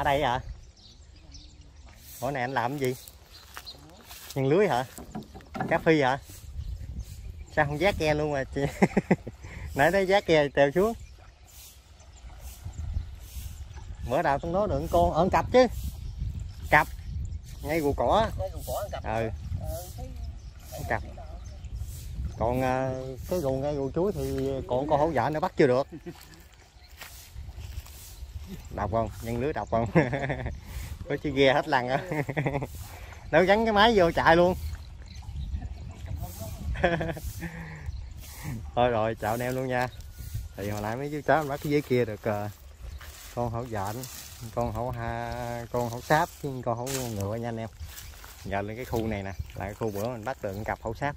Ở đây hả? Bữa này anh làm cái gì? Nhân lưới hả? Cá phi hả? Sao không vác ghe luôn mà chị? Nãy thấy vác ghe tèo xuống. Bữa nào tôi nói được con ẩn cặp chứ. Cặp ngay gù cỏ. Ừ. Cặp. Còn cái gù ngay gù chuối thì còn con hỗ trợ nó bắt chưa được. Đọc không? Nhân lưới đọc không? Có chiếc ghe hết lần á. Nó gắn cái máy vô chạy luôn. Thôi rồi chào anh em luôn nha. Thì hồi nãy mấy chú cháu bắt cái dưới kia được con hổ dện, con hổ ha, con hổ sáp, con hổ ngựa nha anh em. Giờ lên cái khu này nè là cái khu bữa mình bắt được cặp hổ sáp.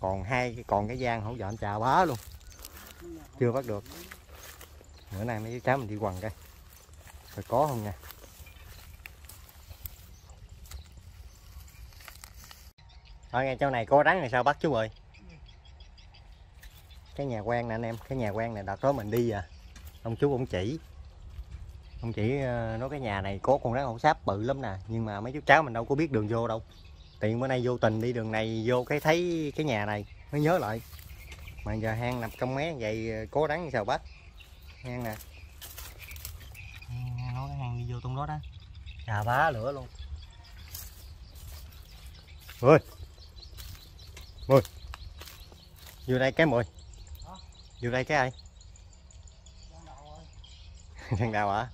Còn còn cái gian hổ dện chà bá luôn. Chưa bắt được. Bữa nay mấy chú cháu mình đi quần coi. Rồi có không nha. Ở ngay chỗ này có rắn này sao bắt chú ơi. Cái nhà quen nè anh em, cái nhà quen này đợt đó mình đi à. Ông chú ông chỉ nói cái nhà này có con rắn hổ sáp bự lắm nè, nhưng mà mấy chú cháu mình đâu có biết đường vô đâu. Tiện bữa nay vô tình đi đường này vô cái thấy cái nhà này mới nhớ lại. Mà giờ hang nằm trong mé vậy có rắn sao bắt. Hang nè. Nói cái hang đi vô trong đó đó. Chà bá lửa luôn. Ôi. Mười. Vô đây cái mười. Vô đây cái ai? Thằng Đào hả?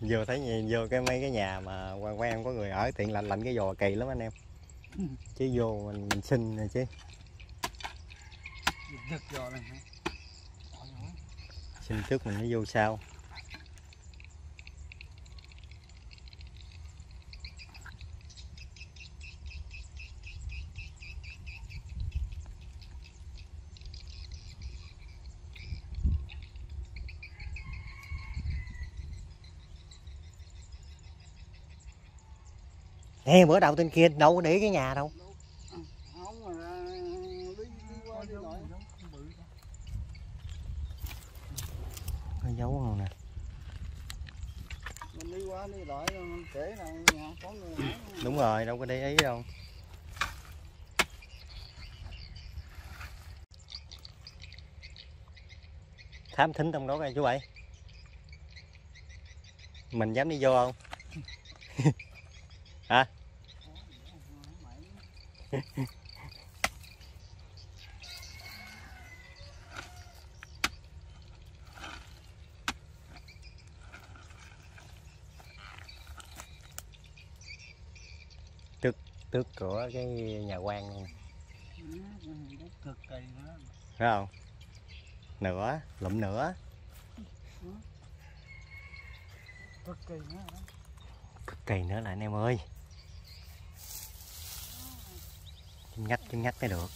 Vừa thấy nhìn vô cái mấy cái nhà mà quen có người ở tiện lạnh cái giò kỳ lắm anh em. Chứ vô mình xin rồi chứ. Xin trước mình mới vô sau. Ê, bữa đầu tên kia đâu có để cái nhà đâu. Có dấu không nè. Mình đi qua đi lại kể nào có người. Đúng rồi, đâu có để ý đâu. Thám thính trong đó kìa chú bảy. Mình dám đi vô không? Hả? Trước cửa cái nhà quan luôn. Cực kỳ nữa. Phải không? Nữa, lụm nữa. Cực kỳ nữa. Cực kỳ nữa là anh em ơi. Chim ngắt mới được.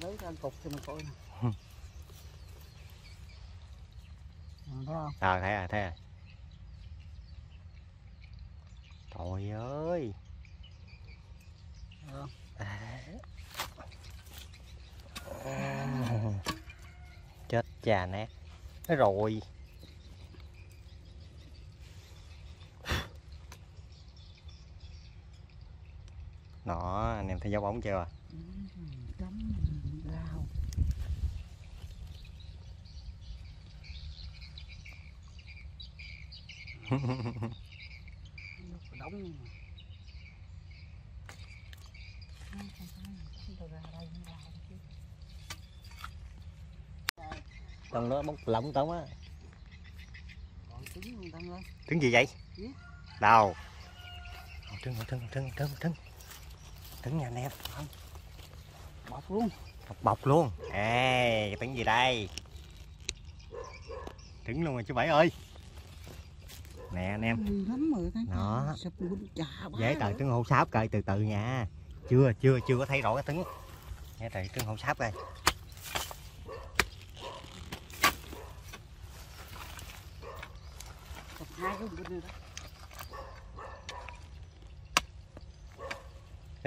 Lấy ra cục cho mình coi nè. Ờ thấy à, thấy à. Trời ơi. Chết chà nát. Nói rồi. Đó, anh em thấy dấu bóng chưa à? Còn nó bốc lỏng tống á. Trứng gì vậy? Đâu? Trứng nhà anh em. Bọc luôn. Bọc luôn. Ê, trứng gì đây? Trứng luôn rồi chú Bảy ơi. Nè anh em. Đó. Dễ trời trứng hổ sáp coi từ từ nha. Chưa có thấy rõ cái trứng. Nghe trời trứng hổ sáp coi.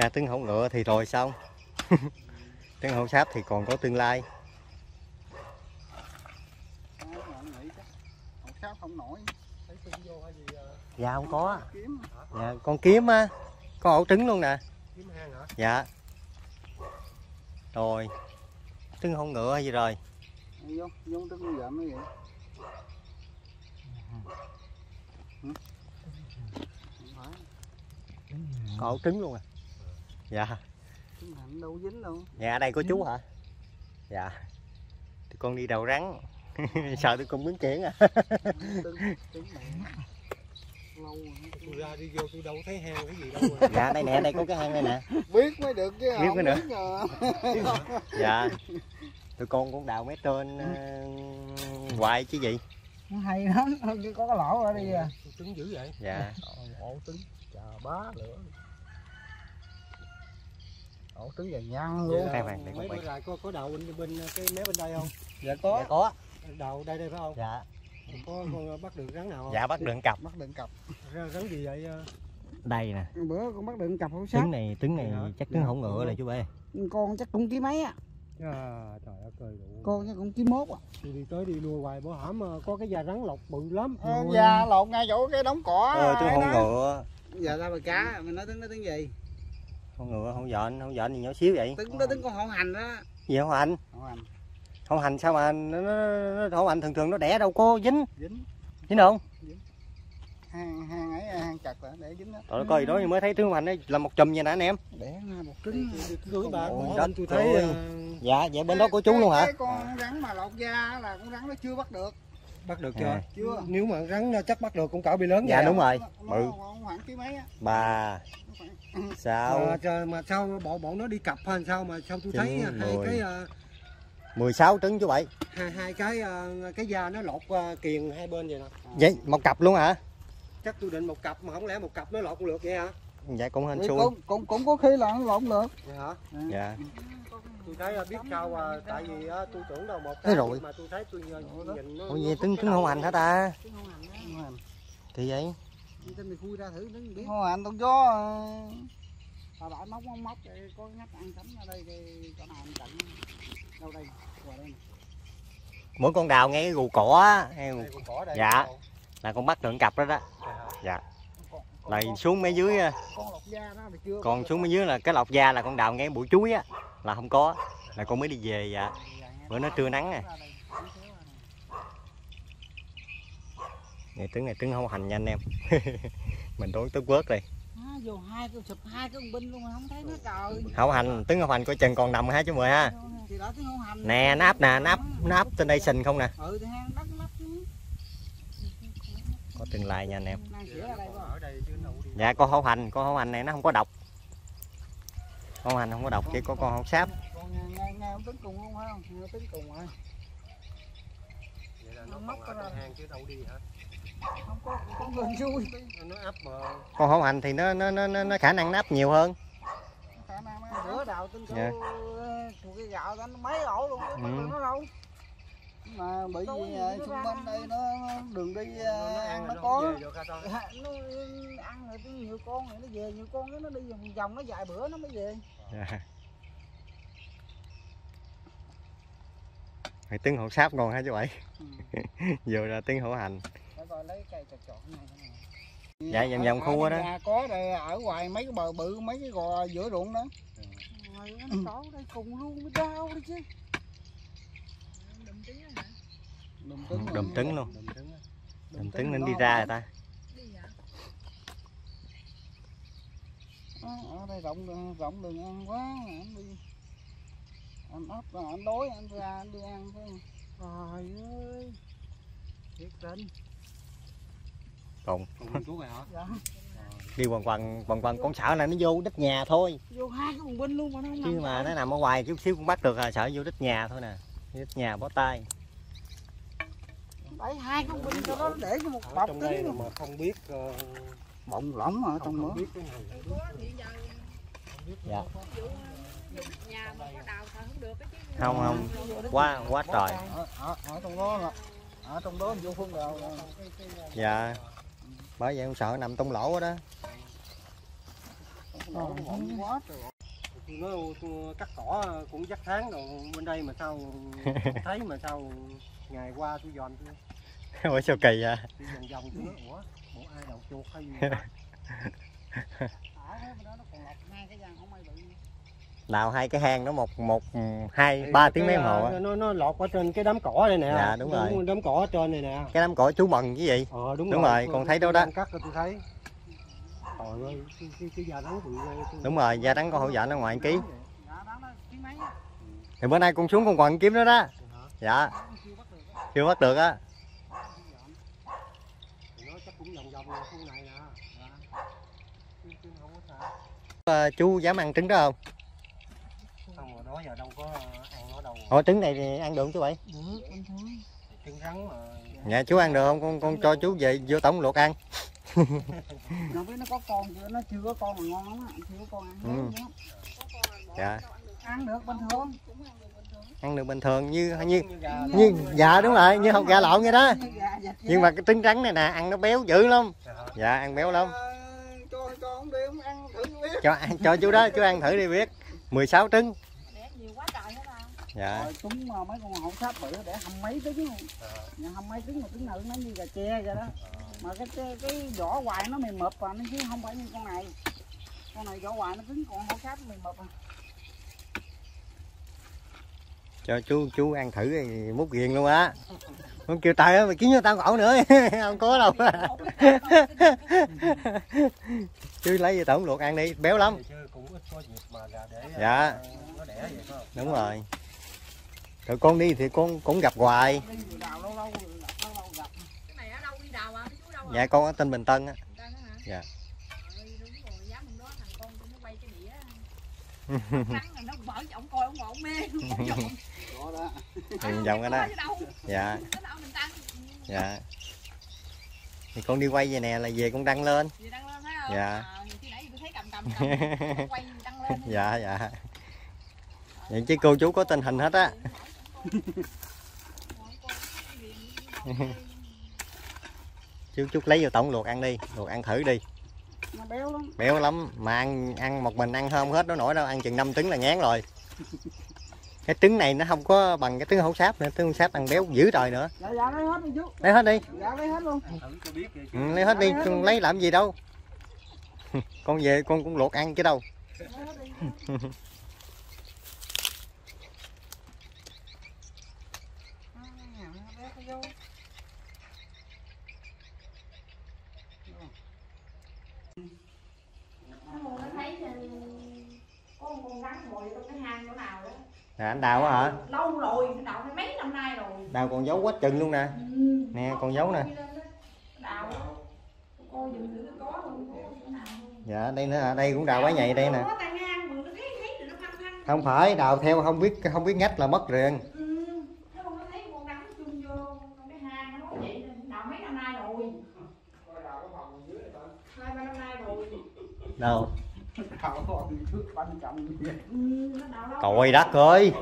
ra tướng hổ ngựa thì rồi xong. Tướng hổ sáp thì còn có tương lai. Dạ không có. Dạ con kiếm á, con ổ trứng luôn nè. Dạ. Rồi tướng hổ ngựa hay gì rồi. Ổ trứng luôn à. Dạ. Đâu dính luôn. Nhà đây có chú hả? Dạ. Tụi con đi đầu rắn. Sợ tụi con biến chuyển à. Tôi ra đi vô tôi đâu thấy heo cái gì đâu rồi. Dạ đây nè, đây có cái hang đây nè. Biết mới được chứ không biết nữa. Dạ. Tụi con cũng đào mấy trên hoài chứ gì. Nó hay lắm, có cái lỗ ở đây à. Trứng dữ vậy. Dạ. Ổ trứng chà bá lửa. Ổ trứng dài nhăn luôn. Đây bạn, đây mấy bữa có đào bên cái mé bên đây không? Dạ có. Dạ, có. Đào đây đây phải không? Dạ. Con bắt được rắn nào không? Dạ bắt được cặp. Bắt được cặp. Rắn gì vậy? Đây nè. Bữa con bắt được cặp hổ sáp. Trứng này chắc trứng hổ ngựa là chú bé. Con chắc cũng ký mấy á. Trời ơi cười đủ. Con chắc cũng ký mốt à. Đi tới đi lui hoài bỏ hãm có cái da rắn lột bự lắm. Da lột ngay chỗ cái đống cỏ. Trứng hổ ngựa. Giờ ra bờ cá mình nói tiếng gì? Con ngựa không dọn gì nhỏ xíu vậy. Tính con hổ hành đó. Gì hổ hành? Hổ hành sao mà nó hổ hành thường nó đẻ đâu có dính không? Hàng chặt là để dính đó. Trời coi đó mới thấy tướng hành ấy, là một chùm vậy nè anh em. Đẻ một trứng cưới ba con tôi thấy. Dạ vậy bên đó có chú luôn hả? Cái con rắn mà lột da là con rắn nó chưa bắt được. Bắt được chưa? Chưa. Nếu mà rắn nó chắc bắt được cũng cỡ bị lớn. Dạ đúng rồi. Bự. Khoảng ký mấy á. 3 sao mà sao bọn nó đi cặp hay sao mà sao tôi thấy hai cái 16 trứng chú bảy. Hai cái da nó lột kiềng hai bên vậy nè. Vậy một cặp luôn hả? Chắc tôi định một cặp mà không lẽ một cặp nó lột một lượt vậy hả? Dạ cũng hên xui. Cũng có khi là nó lột một lượt. Dạ hả? Dạ. Tôi thấy biết sao tại vì tôi tưởng đâu một cái rồi. Mà tôi thấy tôi nhìn nó. Ủa vậy trứng hổ hành hả ta? Trứng hổ hành. Thì vậy. Tên mày khui ra thử nó biết. Hổ hành con chó. Bà bãi móc có nhắc ăn cánh ở đây thì chỗ nào ăn cạnh. Đâu đây? Qua đây. Mỗi con đào ngay cái gù cỏ hay gù cỏ đây. Dạ. Là con bắt được cặp đó đó. Dạ. Lại xuống mấy dưới con lọc da đó mà chưa. Còn xuống mấy dưới là cái lọc da là con đào ngay bụi chuối á là không có. Là con mới đi về dạ. Bữa nó trưa nắng nè. Ngày tướng hổ hành nha anh em. Mình đối tới quớt đây. Vô hai con sụp hai cái binh luôn mà không thấy nó trời. Hổ hành, tướng hổ hành coi chừng còn nằm 2.10 ha. Nè nắp trên đây sình không nè. Có tương lai nha anh em. Dạ con hổ hành này nó không có độc. Hổ hành không có độc chỉ có con hổ sáp. Tính cùng luôn phải không? Tính cùng rồi. Vậy là nó móc ra hàng chứ đâu đi hả? Không có con gần vui. Nó áp mà. Con hổ hành thì nó khả năng nắp nhiều hơn. Khả năng rửa đào tinh số cái gạo đó mấy ổ luôn chứ nó đâu. Mà bởi vì xung quanh đây nó đường đi nó ăn nó có nó ăn rồi tới nhiều con rồi nó về nhiều con nó đi vòng vòng nó vài bữa nó mới về. Mày tướng hổ sáp ngon hả chú bảy? Vừa ra tướng hổ hành. Dạ vòng khu đó. Có đây ở ngoài mấy cái bờ bự mấy cái gò giữa ruộng đó. Rồi nó có đây cùng luôn mới đau đó chứ. Đùm trứng luôn. Đùm trứng nên đi ra rồi ta. Ở đây rộng đường ăn quá anh đi. Anh ấp anh đói anh ra anh đi ăn thôi. Trời ơi. Thiệt tình. Cùng chú này hả? Dạ. Đi quần con sợ là nó vô đít nhà thôi. Vô hai cái quần binh luôn mà nó không. Chứ mà nó nằm ở ngoài chút xíu cũng bắt được à, sợ vô đít nhà thôi nè. Đít nhà bó tay. Đấy hai con binh cho nó để cho một bọc kín luôn. Mà không biết bọng lỏng ở trong nữa. Dạ. Nhà mà có đào sao không được cái chứ. Không. Quá trời. Ở trong đó là ở trong đó vô phương đào. Dạ. Bởi vậy không sợ nằm trong lỗ đó. Nổ ngọn quá trời. Nói cắt cỏ cũng chắc tháng rồi bên đây mà sao thấy mà sao ngày qua tôi dòm tôi. Ủa sao kỳ vậy? Tôi dòm dòm tôi nói ủa, bộ ai đầu chuột hay gì vậy? Đào hai cái hang nó một hai ba tiếng mấy hồ á. Nó lọt qua trên cái đám cỏ đây nè. Dạ đúng rồi. Đám cỏ trên này nè. Cái đám cỏ chú Mần chứ gì? Ờ đúng rồi, con thấy đó đó. Cắt tôi thấy. Trời ơi, cái da trắng bự ghê. Đúng rồi, da trắng con hỗ trợ nó ngoài 1 kg. Thì bữa nay con xuống con quần kiếm nó đó. Dạ. Chưa bắt được á. Chú dám ăn trứng đó không? Đó giờ đâu có ăn nó đâu. Ủa trứng này thì ăn được không chú vậy? Được, ăn thôi. Trứng rắn mà. Dạ chú ăn được không? Con cho chú về vô tổng luộc ăn. Nó biết nó có con chưa, nó chưa có con mà ngon lắm á, chưa có con ăn ngon lắm. Dạ. Ăn được bình thường. Ăn được bình thường như dạ đúng rồi, như hột gà lộn vậy đó. Nhưng mà cái trứng rắn này nè, ăn nó béo dữ lắm. Dạ ăn béo lắm. Cho ông đi ông ăn thử biết. Cho chú đó, chú ăn thử đi biết. 16 trứng. Dạ. Rồi, trúng mấy con hậu sáp bự để hầm mấy trứng luôn. Dạ. Hầm mấy trứng mà trứng nữ nó như gà tre vậy đó. Mà cái vỏ hoài nó mềm mập à, nó chứ không phải như con này. Con này vỏ hoài nó cứng, còn hậu sáp mềm mập à. Cho chú ăn thử thì mút ghiền luôn á. Không kêu tài á, mày kiếm cho tao ổ nữa. Không có đâu. Chứ lấy về tổng luộc ăn đi, béo lắm. Dạ. Đúng rồi. Rồi con đi thì con cũng gặp hoài. Dạ con ở tên Bình Tân á. Dạ. Vòng vòng cái đó. Dạ. Dạ. Thì con đi quay về nè là về con đăng lên. Dạ. Dạ dạ. Những chứ cô chú có tình hình hết á. Chú lấy vô tổng luộc ăn đi, luộc ăn thử đi. Béo lắm mà ăn một mình ăn không hết nó nổi đâu, ăn chừng 5 trứng là ngán rồi. Cái trứng này nó không có bằng cái trứng hổ sáp nữa, trứng hổ sáp ăn béo dữ trời nữa. Dạ dạ lấy hết đi chú. Lấy hết đi. Dạ lấy hết luôn. Ừ, lấy hết đi, con lấy làm gì đâu. Con về con cũng luộc ăn chứ đâu. Là anh đào á hả? Lâu rồi, đào phải mấy năm nay rồi. Đào còn giấu quá chừng luôn nè. Nè còn giấu nè. Đào cô dựng thử nó có luôn. Dạ đây nữa, đây cũng đào bái nhạy đây nè. Không phải đào theo không biết ngách là mất riêng. Nó không thấy con đắm chung vô cái hang nó vậy, đào mấy năm nay rồi. Đào cái phòng dưới đó. 2-3 năm nay rồi. Đâu? Tội đất ơi.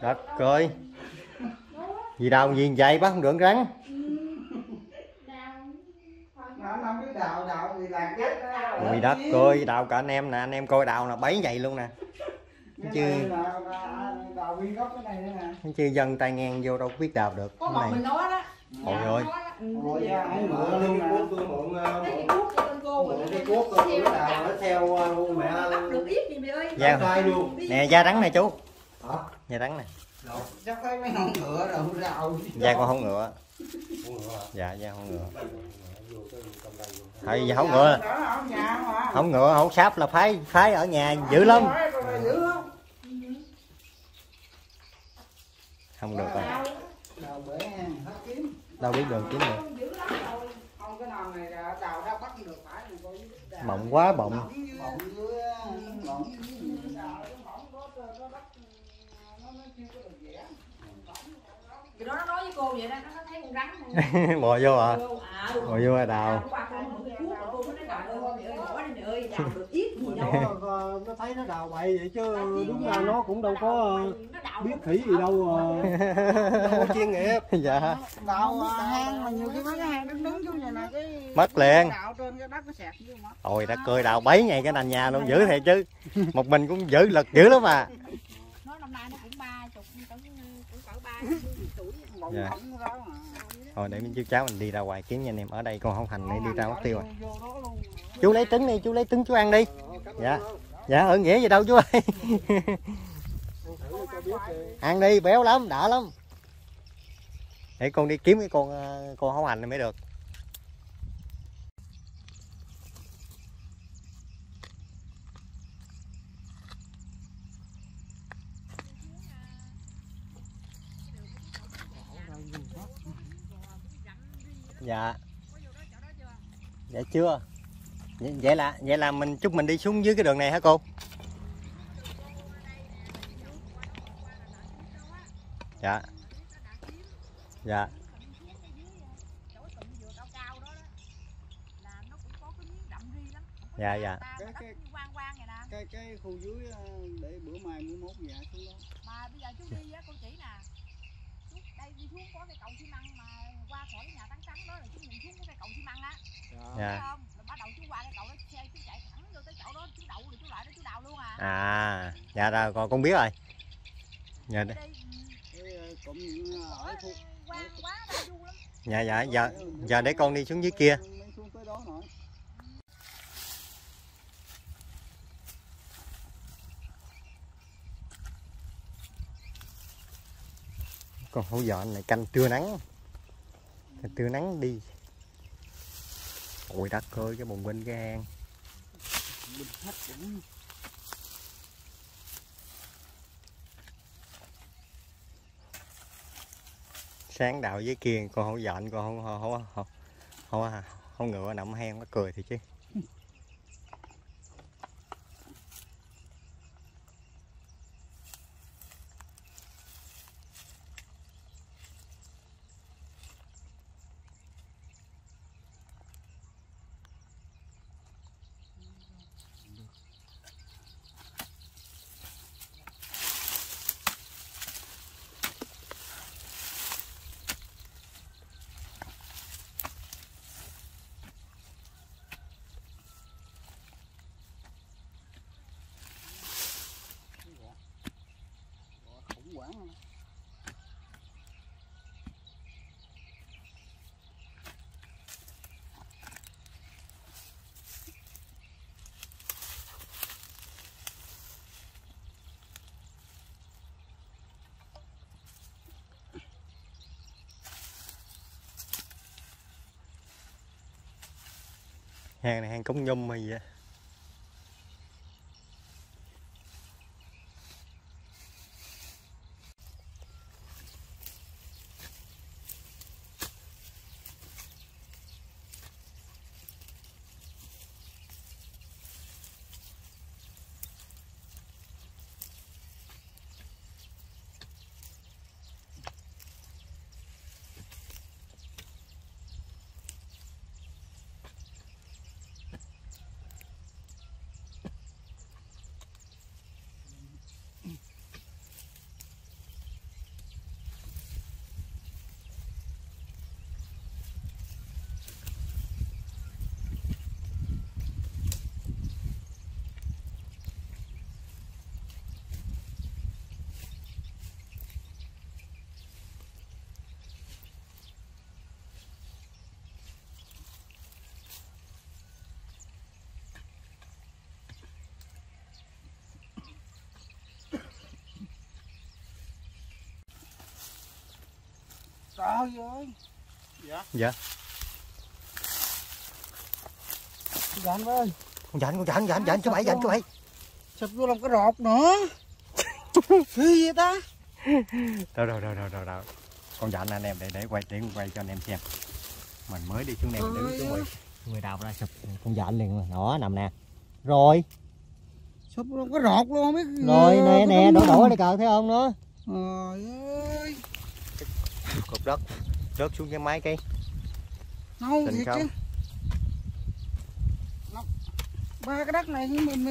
Đất ơi. Vì đào gì vậy bác không được rắn. Ui đất ơi, đào cả anh em nè, anh em coi đào là bấy vậy luôn nè. Chứ dân tay ngang vô đâu biết đào được. Có một mình nói đó. Ôi ơi. Ôi da, ăn mượn luôn nè. Nè da rắn này chú. Da rắn này. Da con hổ ngựa. Dạ da hổ ngựa. Thôi giờ hổ ngựa. Hổ ngựa hổ sáp là phái ở nhà dữ lắm. Không được rồi. Đâu biết đường kiếm được. Mộng quá bọng. Bò vô à? Bò vô à đào. đào được ít gì đâu. Nó thấy nó đào bậy vậy chứ đúng ra nó cũng đâu có biết thủy gì đâu, đâu chuyên nghiệp. Dạ. Đào hang mà nhiều khi mấy cái hang đứng xuống vậy nè cái mất liền. Đào trên cái đất nó sẹt vô mất. Ôi đã cười đào bấy ngày cái nền nhà luôn, giữ thiệt chứ. Một mình cũng giữ lực dữ lắm mà. Nó năm nay nó cũng 30 cũng cỡ 30 tuổi một ông đó mà. Rồi để chú cháu mình đi ra ngoài kiếm nha anh em, ở đây con không hành này đi ra mất tiêu rồi. Chú lấy trứng đi, chú lấy trứng chú ăn đi. Dạ. Dạ ở nghĩa gì đâu chú ơi. Ăn đi, béo lắm, đã lắm. Để con đi kiếm cái con không hành này mới được. Dạ. Dạ chưa. Vậy là mình chúc mình đi xuống dưới cái đường này hả cô? Dạ. Dạ. Dạ dạ. Cái khu dưới để bữa mai bữa mốt dạ xuống đó. Mà bây giờ chú đi á con chỉ nè. Đây đi xuống có cái cầu xi măng mà qua khỏi nhà Tán Trắng đó là chú nhìn xuống có cái cầu xi măng á. Dạ. Thấy không? Rồi bắt đầu chú qua cái cầu đó xe chú chạy thẳng vô tới chỗ đó chú đậu rồi chú lại đó chú đào luôn à. À, dạ rồi con biết rồi. Dạ đi. Cũng ở khu quá vui lắm. Dạ dạ giờ để con đi xuống dưới kia. Xuống tới đó nữa. Con hũ dọn này canh trưa nắng, trưa nắng đi. Ôi đất ơi cái bồn bên gan. Sáng đào dưới kia con hũ dọn con không ngựa nằm hen nó cười thì chứ. Hàng này hàng cống nhum hay gì vậy? Trời ơi. Dạ. Dạ. Dặn ơi. Con dặn chú bảy dặn chú bảy. Sụp vô làm cái rột nữa. Gì vậy ta? Đâu. Con dặn anh em để quay cho anh em xem. Mình mới đi xuống đây đứng chú người đào ra sụp con dặn liền nó nằm nè. Rồi. Sụp luôn cái rột luôn không biết. Rồi nè đổ đây cờ thấy không nữa. Trời ơi. Cục đất rớt xuống cái máy cái. Nâu thiệt chứ. Ba cái đất này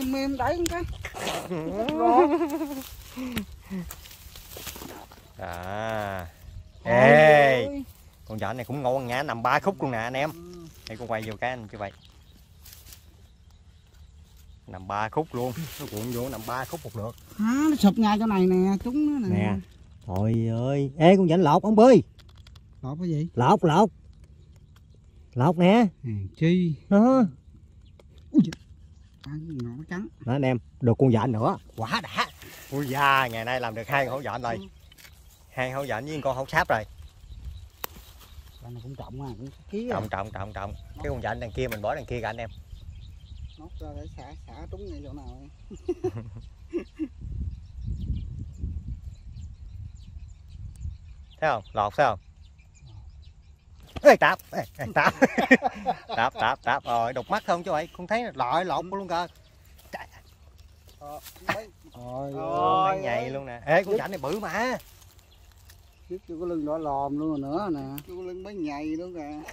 mềm đẩy cái. À. Ê. Ôi. Con vợ này cũng ngon nhá, nằm ba khúc luôn nè anh em. Đây con quay vô cái anh như vậy. Nằm ba khúc luôn, nó cuộn vô nằm ba khúc một lượt. À, nó sụp ngay chỗ này nè, trúng nó nè. Nè. Trời ơi. Ê con vịnh lột ông Bi. Lột cái gì? Lột nè. Ừ, chi. Đó. Nó trắng. Đó anh em, được con vịnh nữa. Quá đã. Ui da, ngày nay làm được hai con hổ vịnh rồi. Hai hổ vịnh với con hổ sáp rồi. Con này cũng trọng à, cũng ký. Trọng. Cái con vịnh đằng kia mình bỏ đằng kia cả anh em. Móc ra để xả trúng ngay chỗ nào. Thấy không? Lọt thấy không? Ê tạp rồi, đục mắt không chú ơi, con thấy lọi lột luôn cơ. Ôi nhầy luôn nè. Ê con vịnh này bự mà. Chứ chưa có lưng đỏ lòm luôn nữa nè. Chưa có lưng mới nhầy luôn kìa.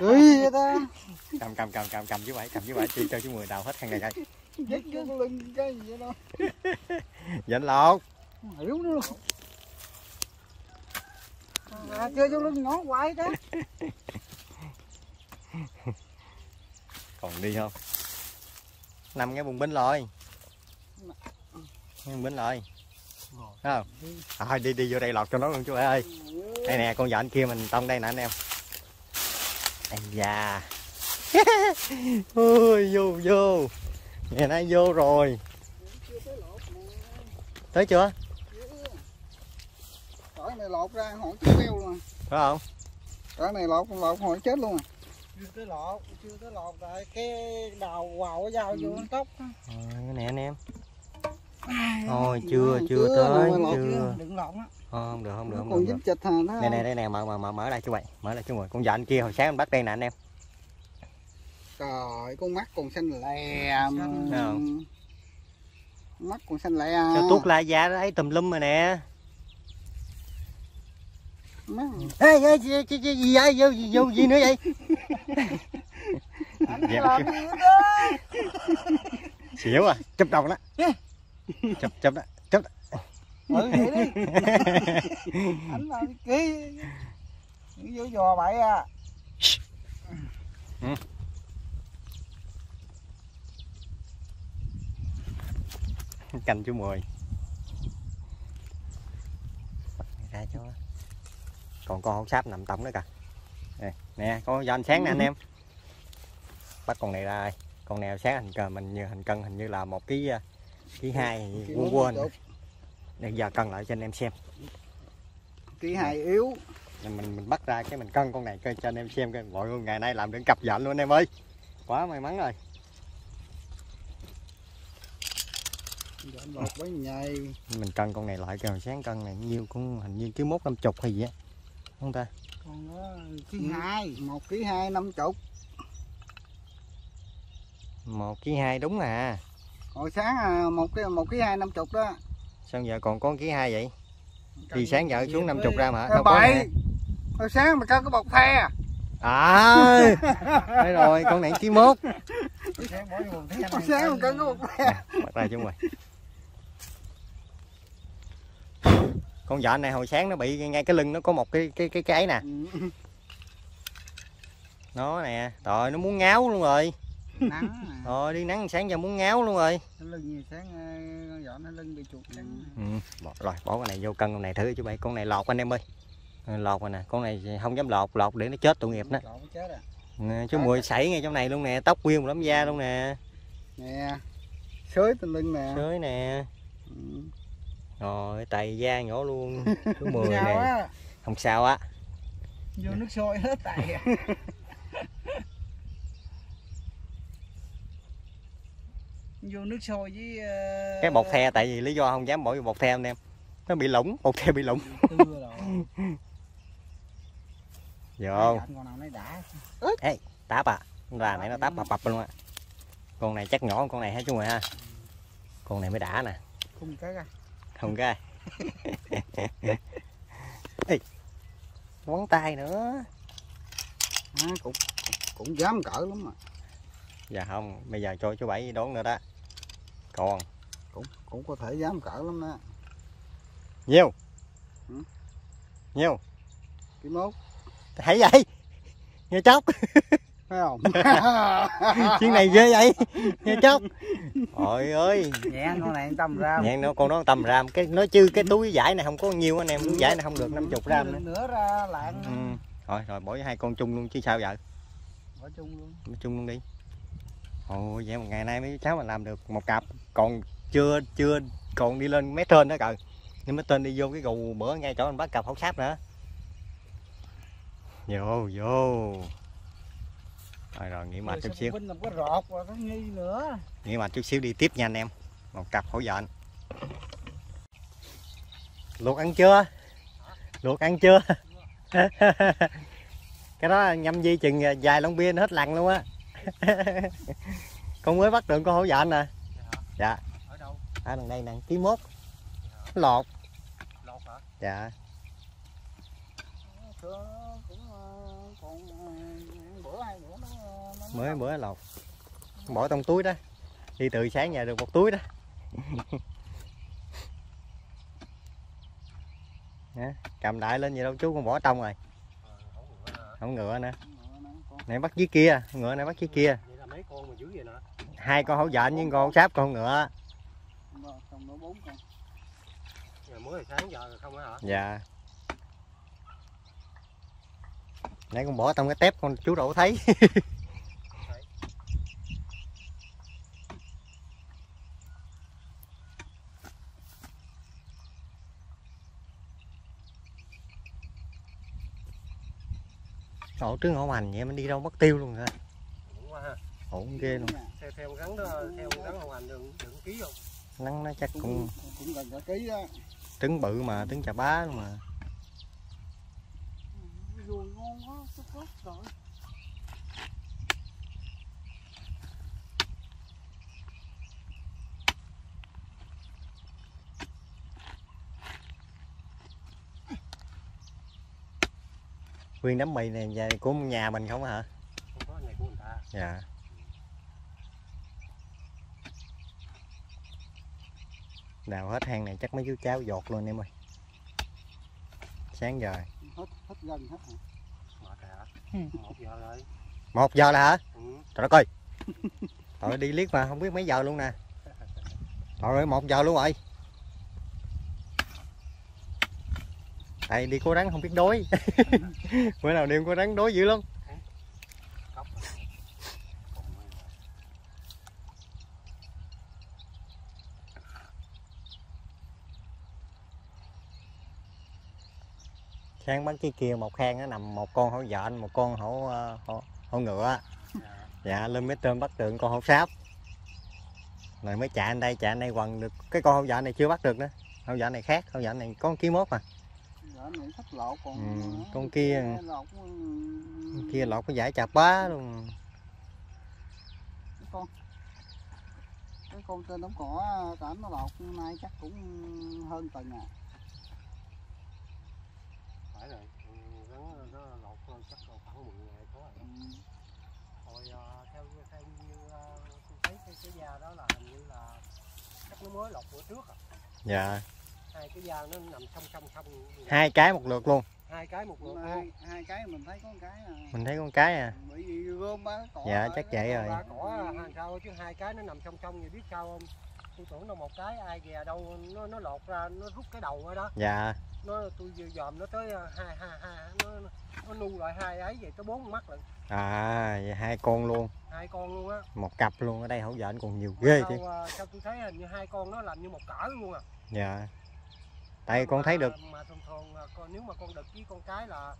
Ui vậy ta. Cầm chú bảy cho chú Mười đào hết hàng ngày coi. Chứ chưa có lưng cái gì vậy đâu. Vịnh lột. Hiểu nữa. À, chơi vô lưng ngó hoài đó. Còn đi không? Nằm ngay vùng binh rồi. Thấy không? À, đi vô đây lọt cho nó luôn chú ơi. Đây nè con vịnh kia mình tông đây nè anh em. Ây da. Ôi vô. Ngày nay vô rồi. Tới chưa? Cái này lột ra hỏi chết tiêu luôn. Phải không? Cái này lột hỏi chết luôn. Chưa tới lột tại cái đầu quào cái dao vô tóc. Nè anh em. Thôi chưa tới. Đừng lộn á. Không được. Còn dính chịch hàng đó. Nè đây nè, mở đây chú Bảy, mở đây chú Mười. Con vịnh kia hồi sáng anh bắt đây nè anh em. Trời, con mắt còn xanh lè. Mắt còn xanh lè. Cho tuốt la da ấy tùm lum rồi nè. Ê, gì vậy? Vô gì nữa vậy? Xỉu à, chụp đầu đó. Chụp đó. Vậy đi. Ảnh làm ký. Vô giò bậy à. Canh chú Mười. Bật ra cho. Còn con hổ sáp nằm tổng nữa kìa. Nè, con vịnh sáng nè anh em. Bắt con này ra. Con này sáng hình cân hình như là 1,2 kg, quên. Để giờ cân lại cho anh em xem. 1,2 kg yếu. Mình bắt ra cái mình cân con này cho anh em xem coi. Mọi người ngày nay làm được cặp vịnh luôn anh em ơi. Quá may mắn rồi. Mình cân con này lại kìa, sáng cân này nhiêu cũng hình như 150 kg hay gì á. Không ta? Còn đó, ký 2, 1,2 kg 50. 1,2 kg đúng à. Hồi sáng 1,2 kg 50 đó. Sao giờ còn có 1,2 kg vậy? Thì sáng giờ xuống 50 ra mà. Đâu có. Hồi sáng mà cân cái bọc the. À. Đấy rồi, con này 1,1 kg. Hồi sáng mà cân cái bọc the. Bắt ra chúng mày. Con vịnh này hồi sáng nó bị ngay cái lưng nó có một cái ấy nè. Nó nè, trời nó muốn ngáo luôn rồi. Nắng à. Rồi đi nắng sáng giờ muốn ngáo luôn rồi. Lưng sáng con vịnh nó lưng bị chuột trắng. Rồi bỏ con này vô cân con này thử chú Bảy, con này lột anh em ơi. Lột rồi nè, con này không dám lột để nó chết tội nghiệp đó. Chú Mười sảy ngay trong này luôn nè, tóc nguyên một đám da luôn nè. Nè. Sới trên lưng nè. Sới nè. Rồi tay da nhỏ luôn chú Mười nè. Không sao á. Vô nước sôi hết tay à. Vô nước sôi với cái bột the, tại vì lý do không dám bỏ vô bột the anh em. Nó bị lủng, bột the bị lủng. Vô. Ê, táp à. Con gà này nó táp bập luôn á. Con này chắc nhỏ hơn con này hả chú Mười ha. Con này mới đã nè. Không cái ra. Không gai. Ê, ngón tay nữa. À, cũng dám cỡ lắm mà. Dạ không, bây giờ cho chú Bảy đón nữa đó. Còn cũng có thể dám cỡ lắm đó. Nhiều. Ừ? Nhiều. Ký mốt. Thấy vậy? Nghe chóc. Thấy không? Chuyện này ghê vậy. Nghe chóc. Ôi ơi. Nhẹ con này tầm ram. Nhẹ nó con nó tầm ram, cái nói chứ cái túi giải này không có nhiều anh em, túi giải này không được 50 gram nữa. Nửa ra lạng. Ừ. Rồi bỏ hai con chung luôn chứ sao vậy? Bỏ chung luôn. Bỏ chung luôn đi. Ôi vậy mà ngày nay mấy cháu mà làm được một cặp, còn chưa còn đi lên mé trên đó cờ. Nhưng mấy tên đi vô cái gù bữa ngay chỗ anh bắt cặp hấu sáp nữa. Vô rồi nghỉ mệt chút xíu, nghỉ mệt chút xíu đi tiếp nha anh em. Một cặp hổ dện luộc ăn chưa? Luộc ăn chưa? Cái đó nhâm di chừng dài lon bia hết lần luôn á. Con mới bắt được con hổ dện nè. Dạ ở đâu? À đằng đây nè, ký mốt. Lột. Lột hả? Dạ. Mới bữa lột. Bỏ trong túi đó. Đi từ sáng nhà được một túi đó. Cầm đại lên vậy đâu chú, con bỏ trong rồi. Không ngựa nữa. Này bắt dưới kia, ngựa này bắt dưới kia. Hai con hổ dện nhưng con sáp con ngựa. Mới sáng giờ rồi không hả? Dạ. Nãy con bỏ trong cái tép con chú đổ thấy. Ổ trứng hổ hành vậy mình đi đâu mất tiêu luôn rồi. Ổn ghê luôn. Theo gắn đó, theo gắn hổ hành đừng ký không? Nắng nó chắc cũng gần cả ký á. Trứng bự mà, trứng chà bá luôn mà. Rồi ngon quá, tốt rồi. Nguyên đám mì này về của nhà mình không hả? Không có, này của người ta. Dạ. Đào hết hang này chắc mấy chú cháu dột luôn em ơi. Sáng giờ. Hết gần hết hả? Mệt hả? 1 giờ rồi. 1 giờ là hả? Ừ. Trời đất ơi. Trời ơi, đi liếc mà không biết mấy giờ luôn nè. Trời ơi 1 giờ luôn rồi. Tại đi cố gắng không biết đói. Bữa nào đêm cố gắng đói dữ lắm. Sáng bán cái kia một hang nó nằm một con hổ dện, một con hổ ngựa. Dạ lên mé trên bắt được con hổ sáp. Rồi mới chạy anh đây quần được cái con hổ dện này chưa bắt được nữa. Hổ dện này khác, hổ dện này có ký mốt mà. Con kia lột cái giải chà bá luôn. Cái con tên đống cỏ cảnh nó lột hôm nay chắc cũng hơn tuần à. Phải rồi, nó lột chắc là khoảng 10 ngày có rồi. Hồi theo như tôi thấy cái da đó là hình như là chắc nó mới lột bữa trước à. Dạ. Hai cái da nó nằm song. Hai cái một lượt luôn. Hai cái mình thấy con cái à. Mình thấy con cái à. Bởi vì gom á. Dạ chắc vậy rồi. Cỏ hàng sau chứ hai cái nó nằm song vậy biết sao không? Tôi tưởng đâu một cái ai về đâu nó lột ra nó rút cái đầu ở đó. Dạ. Tôi vừa dòm nó tới nó nu lại hai ấy vậy tới 4 mắt lận. À vậy hai con luôn. Hai con luôn á. Một cặp luôn, ở đây hổ dện còn nhiều ghê chứ. Sao tôi thấy hình như hai con nó làm như một cỡ luôn à. Dạ. Tại con thấy được mà thường nếu mà con đực với con cái là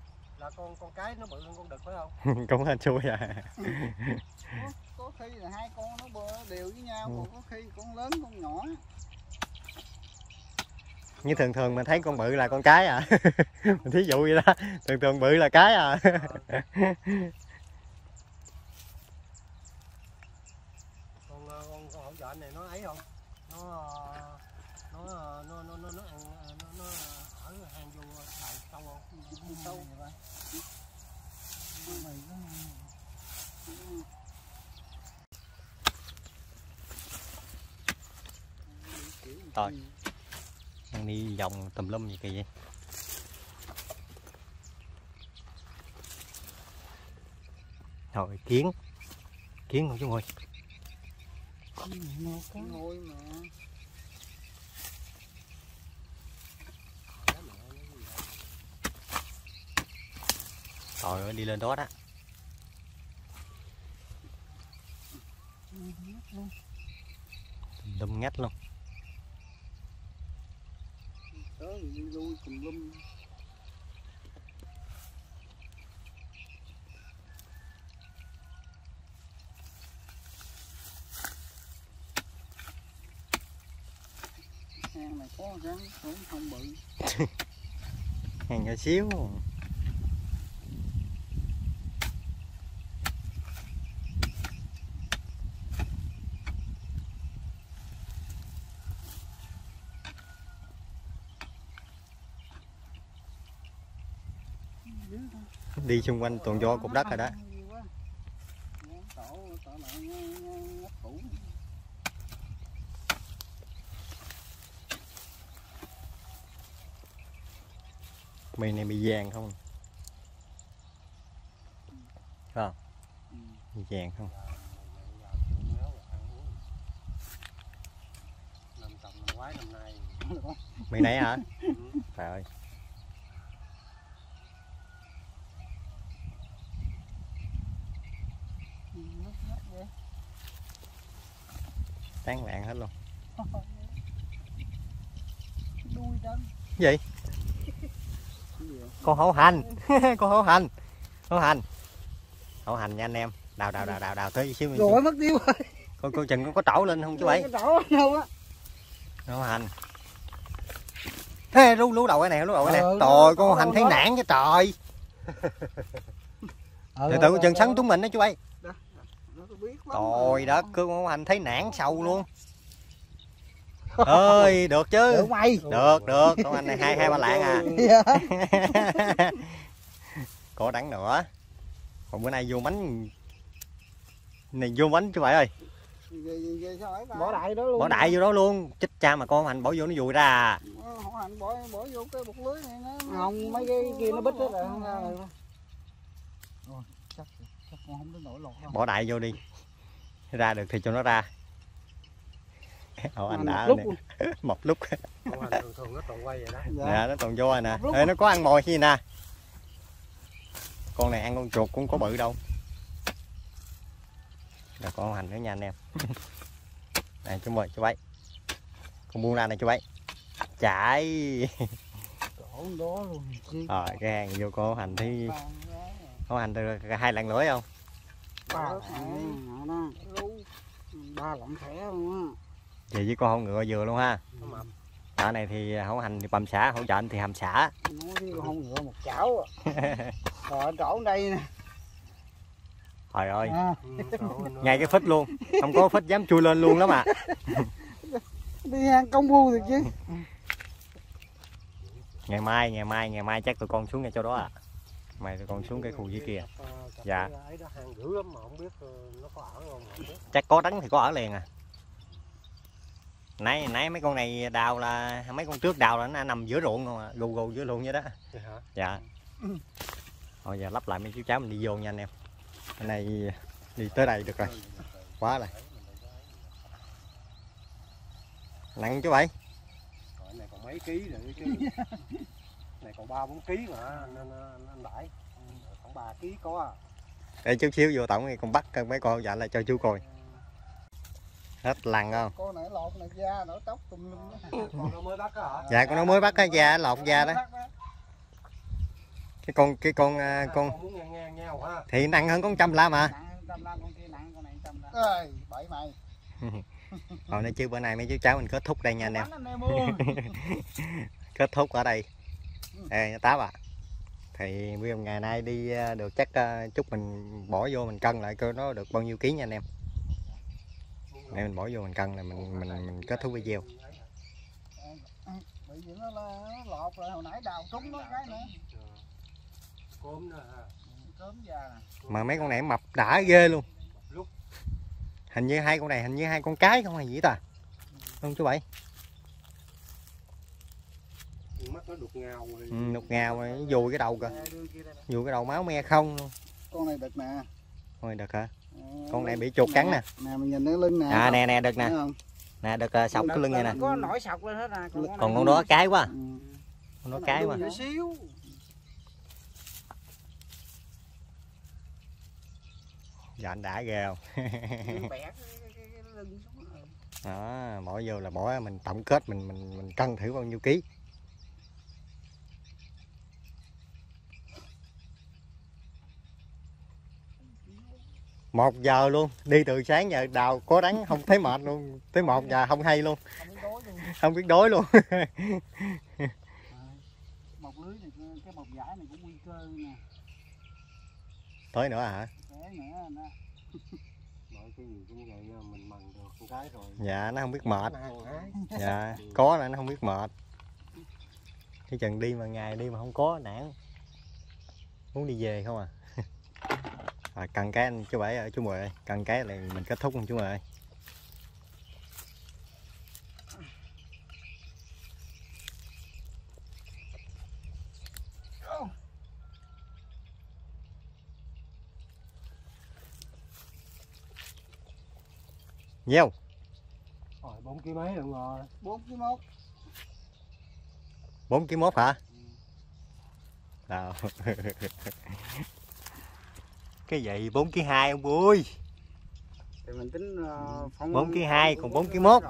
con cái nó bự hơn con đực phải không? Cũng hên xui à. Có khi là hai con nó đều với nhau, còn có khi con lớn con nhỏ. Như thường mình thấy con bự là con cái à. Mình thí dụ vậy đó, thường bự là cái à. Con hổ dện này nó ấy không? Nó ăn nó ở hang vô tại sâu không? Mùi sâu vậy ba. Mày nó to. Đang đi vòng tùm lum gì kì vậy. Rồi kiến. Kiến không chú ngồi. Ngồi mà. Rồi đi lên đó đó. Đâm ngắt luôn. Hàng này có rắn cũng không bự. Hàng nhỏ xíu. Đi xung quanh toàn do cục đất rồi đó. Mì này bị vàng không? Phải không? Bị vàng không? Mì này hả? Trời ơi. Tán loạn hết luôn. Đuôi đâm. Gì? Con hổ hành. Con hổ hành. Hổ hành. Hổ hành nha anh em. Đào đào đào đào đào tới xíu. Rồi mất tiêu rồi. Con chừng con có trổ lên không chú bảy? Trổ đâu á. Hổ hành. Thế lú đầu cái này, lú đầu cái này. Trời con hành thấy nản chứ trời. Từ từ chừng sắn chúng mình đó chú bảy. Trời đất, cương hổ hành thấy nản sầu luôn. Ơi được chứ. Được mày. Được được, con anh này 2-3 lạng à. Có đắng nữa. Còn bữa nay vô mánh này vô mánh chú bảy ơi. Bỏ đại đó luôn. Bỏ đại vô đó luôn. Chích cha mà con hành bỏ vô nó vùi ra à. Hổ hành bỏ vô cái bột lưới này nó. Không, mấy cái kia nó bít hết rồi không ra rồi. Rồi, chắc con không đến nổi lột đâu. Bỏ đại vô đi. Ra được thì cho nó ra. Ồ, anh đã một lúc. Thường nó toàn quay vậy đó. Nè, nó toàn vô rồi nè. Ê, nó có ăn mồi gì nè. Con này ăn con chuột cũng có bự đâu. Rồi con hành nữa nha anh em. Này chú mời chú bấy. Con buông ra này chú bấy. Chạy. Chỗ đó luôn. Rồi cái hàng vô con hành thì con hành được 2 lạng rưỡi không? 3 lạng thẻ luôn á. Vậy với con hổ ngựa vừa luôn ha. Chợ này thì hổ hành thì bầm xả, hỗ trợ anh thì hầm xả. Hổ ngựa một chảo. Rồi chỗ đây nè. Trời ơi. Ngay cái phích luôn, không có phích dám chui lên luôn lắm à. Đi ăn công phu được chứ. Ngày mai chắc tụi con xuống ngay chỗ đó à. Mày tụi con xuống cái khu dưới kia. Dạ. Chắc có đắng thì có ở liền à. Nãy mấy con này đào là mấy con trước đào là nó nằm giữa ruộng không à, gù gù giữa ruộng vậy đó. Dạ. Thôi giờ lắp lại mấy chú cháu mình đi vô nha anh em. Cái này đi tới đây được rồi. Quá rồi. Nặng chú bảy. Cái này còn mấy ký rồi chứ. Này còn 3-4 kg mà nên anh Đại khoảng 3 kg có. Để chút xíu vô tổng thì con bắt mấy con dạ là cho chú coi. Hết lần không? Con này lột này da nổi tóc tùm lum đó. Con nó mới bắt đó hả? Dạ con nó mới bắt cái da lột da đó. Cái con thì nặng hơn con 100 gram mà. Ơi, bậy mày. Thôi nói chứ bữa nay mấy chú cháu mình kết thúc đây nha anh em. Kết thúc ở đây. Ê Tám à. Thì bây giờ ngày nay đi được chắc chút mình bỏ vô mình cân lại coi nó được bao nhiêu ký nha anh em. Này mình bỏ vô mình cân là mình kết thúc video. Bị gì nó lột rồi hồi nãy đào trúng nó cái nữa. Cốm nữa ha. Cốm già nè. Mà mấy con này mập đã ghê luôn. Hình như 2 con này hình như 2 con cái không hay gì ta. Không chú bảy. mắt nó đục ngào rồi. Ừ, đục ngào rồi, nó vùi cái đầu kìa. Vùi cái đầu máu me không luôn. Con này đực nè. Thôi đực hả? Con này bị chuột cắn nè. Nè mình nhìn nó lưng nè. À nè nè đực nè. Nè đực sọc cái lưng này nè. Có nổi sọc lên hết à. Còn con đó cái quá. Con đó cái quá. Giờ anh đã ghê không? Đó, bỏ vô là bỏ mình tổng kết mình cân thử bao nhiêu ký. Một giờ luôn, đi từ sáng giờ đào cố đánh không thấy mệt luôn, tới 1 giờ không hay luôn. Không biết đói luôn. Một lưới này cái bọc giải này cũng nguy cơ nè. Tới nữa hả? Dạ nó không biết mệt. Dạ có là nó không biết mệt. Cái chừng đi mà ngày đi mà không có nản. Muốn đi về không à? À cần cái anh chú Bảy ơi, chú Mười ơi, cần cái này mình kết thúc không chú Mười ơi? Nhiều. Rồi 4 kg mấy được rồi. 4,1 kg. 4,1 kg hả? Đâu. Cái vậy 4,2 kg ông Vui. Thì mình tính 4,2 kg còn 4,1 kg.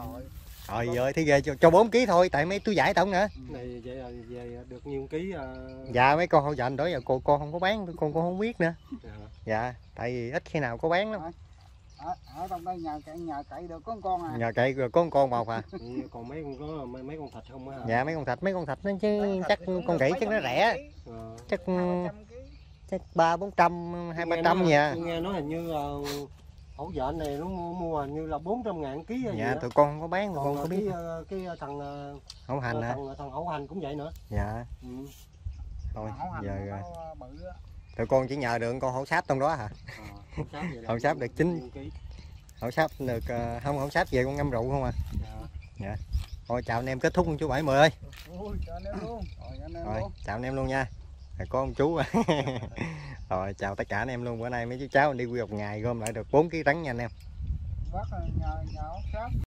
Trời ơi thế ghê cho 4 kg thôi tại mấy túi giải tổng nữa. Này vậy là về được nhiêu ký à... Dạ mấy con hỗ trợ anh đổi giờ cô không có bán, con không biết nữa. Dạ, tại vì ít khi nào có bán lắm. Ở trong đây nhà cậy được có con à. Nhà cậy được có con bọc à. Ừ, còn mấy con có mấy con thịt không á. Dạ mấy con thịt nó chứ chắc con kỹ chắc nó rẻ. Chắc 300-400 200-300 nha. Nghe nói hình như hỗ trợ này nó mua hình như là 400.000 ký. Dạ tụi con không có bán tụi con có biết. Cái thằng Hậu Hành hả? Thằng Hậu Hành cũng vậy nữa. Dạ. Ừ. Thôi giờ rồi. Tụi con chỉ nhờ được con hổ sáp trong đó hả? Hổ sáp được 9 hổ sáp được không hổ sáp về con ngâm rượu không à? Dạ. Thôi chào anh em kết thúc chú Bảy Mười ơi. Ôi, chào anh em luôn. Rồi chào anh em luôn nha. Rồi, có ông chú. Rồi chào tất cả anh em luôn, bữa nay mấy chú cháu đi quy học ngày gom lại được 4 kg rắn nha anh em.